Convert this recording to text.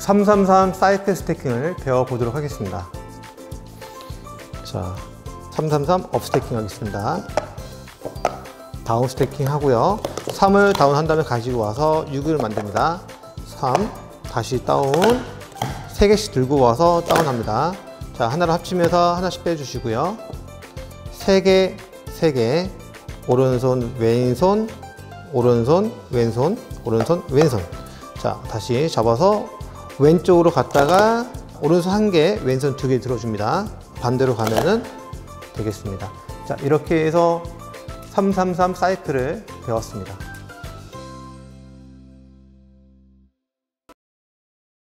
333 사이드 스태킹을 배워보도록 하겠습니다. 자, 333 업 스태킹 하겠습니다. 다운 스태킹 하고요. 3을 다운한 다음에 가지고 와서 6을 만듭니다. 3, 다시 다운, 3개씩 들고 와서 다운합니다. 자, 하나를 합치면서 하나씩 빼주시고요. 3개, 3개, 오른손, 왼손, 오른손, 왼손, 오른손, 왼손. 자, 다시 잡아서 왼쪽으로 갔다가 오른손 1개, 왼손 2개 들어줍니다. 반대로 가면은 되겠습니다. 자, 이렇게 해서 333 사이클을 배웠습니다.